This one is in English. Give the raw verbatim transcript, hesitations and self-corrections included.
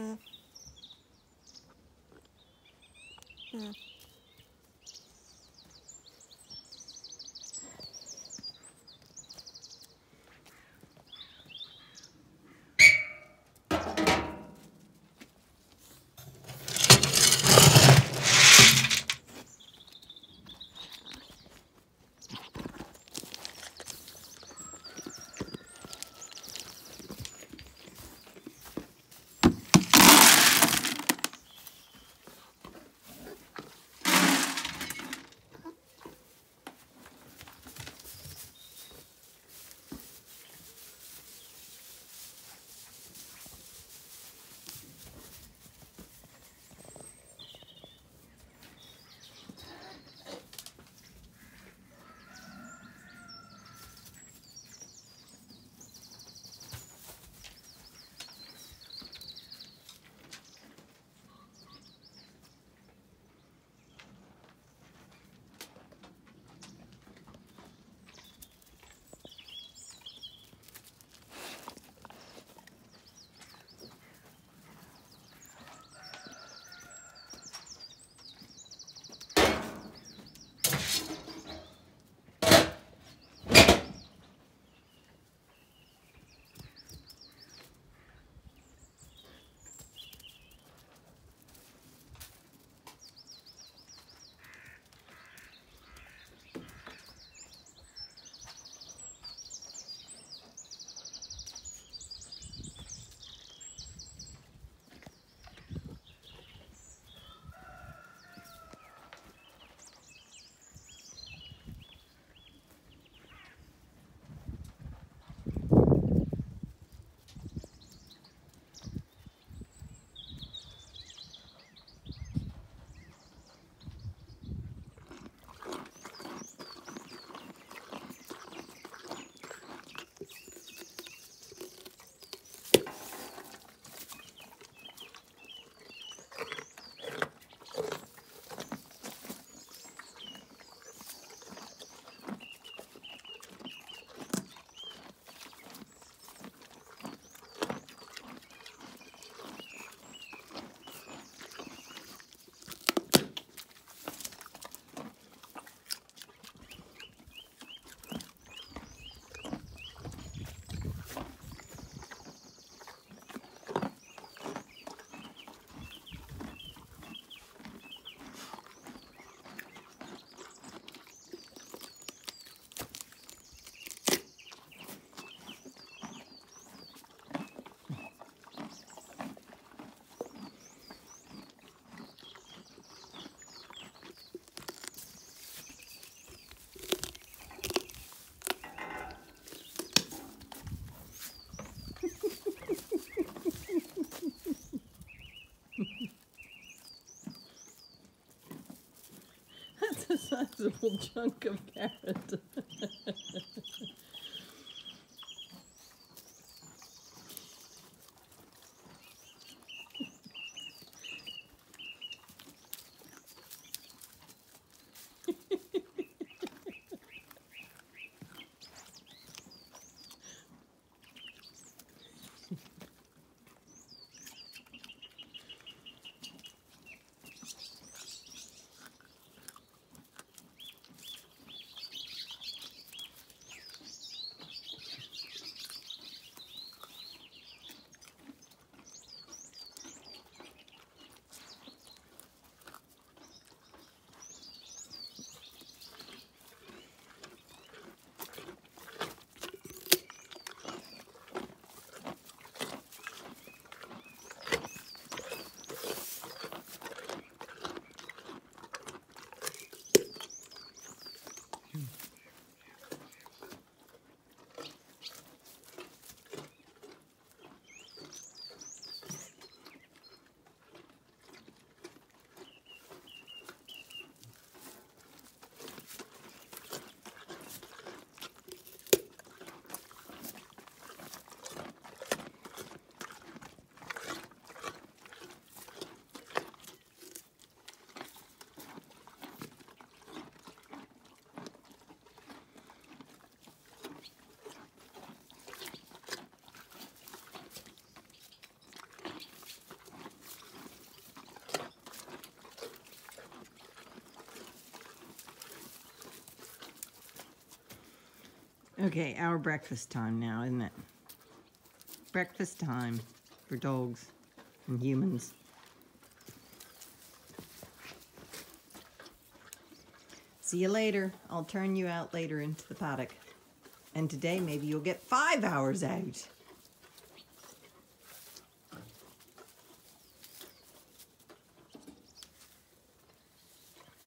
Mm. Mm. A sizable chunk of carrot. Okay, our breakfast time now, isn't it? Breakfast time for dogs and humans. See you later. I'll turn you out later into the paddock. And today maybe you'll get five hours out.